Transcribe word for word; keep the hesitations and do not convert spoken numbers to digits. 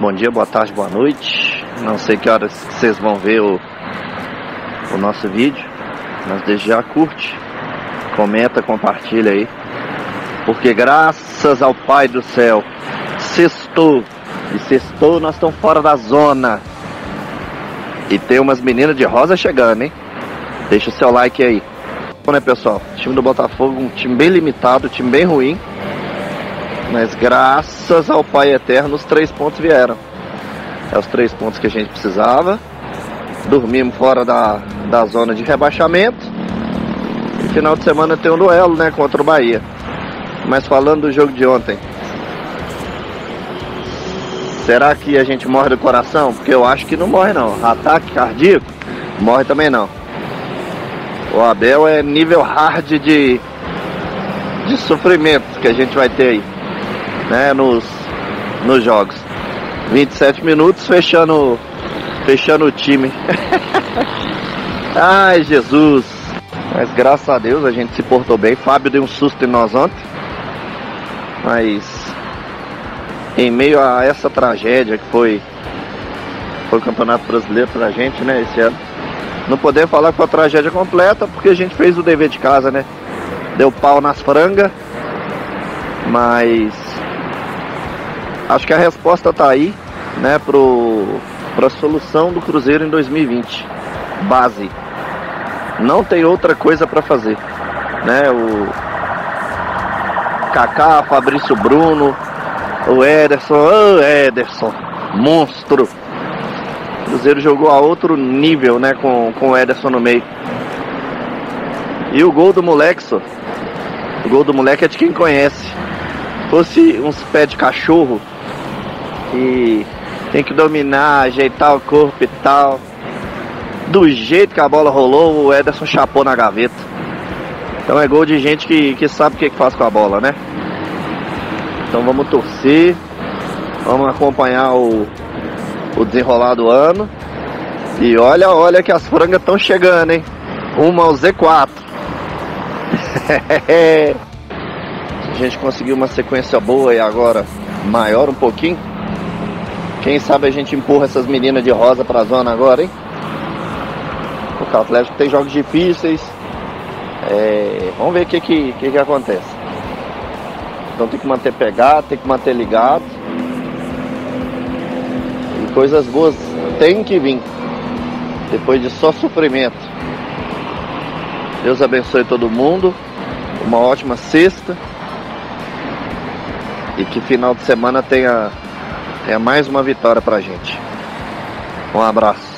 Bom dia, boa tarde, boa noite. Não sei que horas vocês vão ver o, o nosso vídeo, mas desde já curte, comenta, compartilha aí, porque graças ao Pai do Céu, sextou, e sextou nós estamos fora da zona. E tem umas meninas de rosa chegando, hein? Deixa o seu like aí. Bom, né, pessoal? O time do Botafogo, um time bem limitado, um time bem ruim. Mas graças ao Pai Eterno, os três pontos vieram. É os três pontos que a gente precisava. Dormimos fora da, da zona de rebaixamento. E final de semana tem um duelo, né, contra o Bahia. Mas falando do jogo de ontem, será que a gente morre do coração? Porque eu acho que não morre não. Ataque cardíaco, morre também não. O Abel é nível hard de, de sofrimento que a gente vai ter aí, né, nos, nos jogos. vinte e sete minutos fechando, fechando o time. Ai, Jesus. Mas graças a Deus a gente se portou bem. Fábio deu um susto em nós ontem. Mas... em meio a essa tragédia que foi, foi o Campeonato Brasileiro pra gente, né, esse ano, não podemos falar que foi a tragédia completa, porque a gente fez o dever de casa, né, deu pau nas frangas, mas acho que a resposta tá aí, né, pro, pra solução do Cruzeiro em dois mil e vinte, base, não tem outra coisa pra fazer, né, o Cacá, Fabrício Bruno, o Éderson, o Éderson, monstro. O Cruzeiro jogou a outro nível, né, com, com o Éderson no meio. E o gol do moleque, só. O gol do moleque é de quem conhece. Fosse uns pés de cachorro, que tem que dominar, ajeitar o corpo e tal. Do jeito que a bola rolou, o Éderson chapou na gaveta. Então é gol de gente que, que sabe o que faz com a bola, né? Então vamos torcer, vamos acompanhar o, o desenrolar do ano. E olha, olha que as frangas estão chegando, hein? Rumo ao Z quatro. A gente conseguiu uma sequência boa e agora maior um pouquinho. Quem sabe a gente empurra essas meninas de rosa para a zona agora, hein? Porque o Atlético tem jogos difíceis. É, vamos ver o que, que, que, que acontece. Então tem que manter pegado, tem que manter ligado. E coisas boas tem que vir, depois de só sofrimento. Deus abençoe todo mundo. Uma ótima sexta. E que final de semana tenha, tenha mais uma vitória pra gente. Um abraço.